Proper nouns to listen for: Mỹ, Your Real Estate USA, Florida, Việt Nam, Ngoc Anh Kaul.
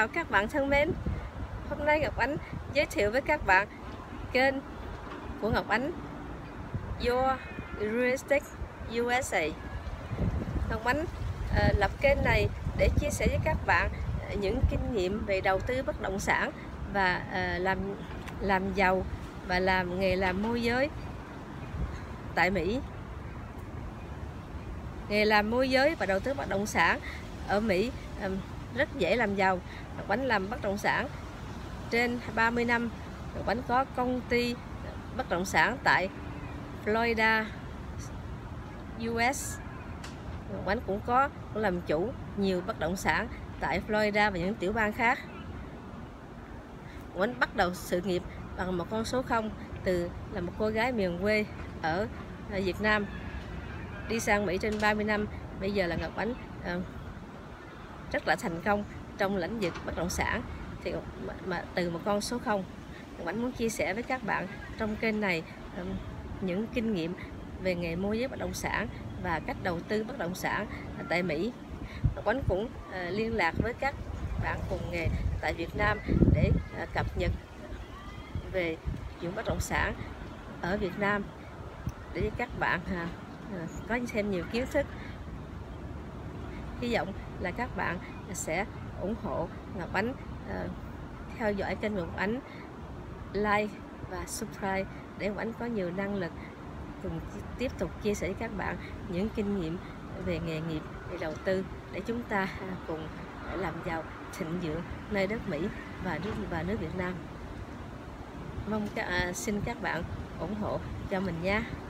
chào các bạn thân mến. Hôm nay Ngọc Anh giới thiệu với các bạn kênh của Ngọc Anh Your Real Estate USA. Ngọc Anh lập kênh này để chia sẻ với các bạn những kinh nghiệm về đầu tư bất động sản và làm giàu và làm nghề làm môi giới tại Mỹ. Nghề làm môi giới và đầu tư bất động sản ở Mỹ rất dễ làm giàu. Ngọc Anh làm bất động sản trên 30 năm. Ngọc Anh có công ty bất động sản tại Florida, US. Ngọc Anh cũng làm chủ nhiều bất động sản tại Florida và những tiểu bang khác. Ngọc Anh bắt đầu sự nghiệp bằng một con số 0 từ là một cô gái miền quê ở Việt Nam, đi sang Mỹ trên 30 năm. Bây giờ là Ngọc Anh rất là thành công trong lĩnh vực bất động sản thì từ một con số 0. Ngọc Anh muốn chia sẻ với các bạn trong kênh này những kinh nghiệm về nghề môi giới bất động sản và cách đầu tư bất động sản tại Mỹ. Ngọc Anh cũng liên lạc với các bạn cùng nghề tại Việt Nam để cập nhật về những bất động sản ở Việt Nam để các bạn có thêm nhiều kiến thức. Hy vọng là các bạn sẽ ủng hộ Ngọc Anh, theo dõi kênh Ngọc Anh, like và subscribe để Ngọc Anh có nhiều năng lực cùng tiếp tục chia sẻ với các bạn những kinh nghiệm về nghề nghiệp, về đầu tư để chúng ta cùng làm giàu thịnh vượng nơi đất Mỹ và nước Việt Nam. Xin các bạn ủng hộ cho mình nha.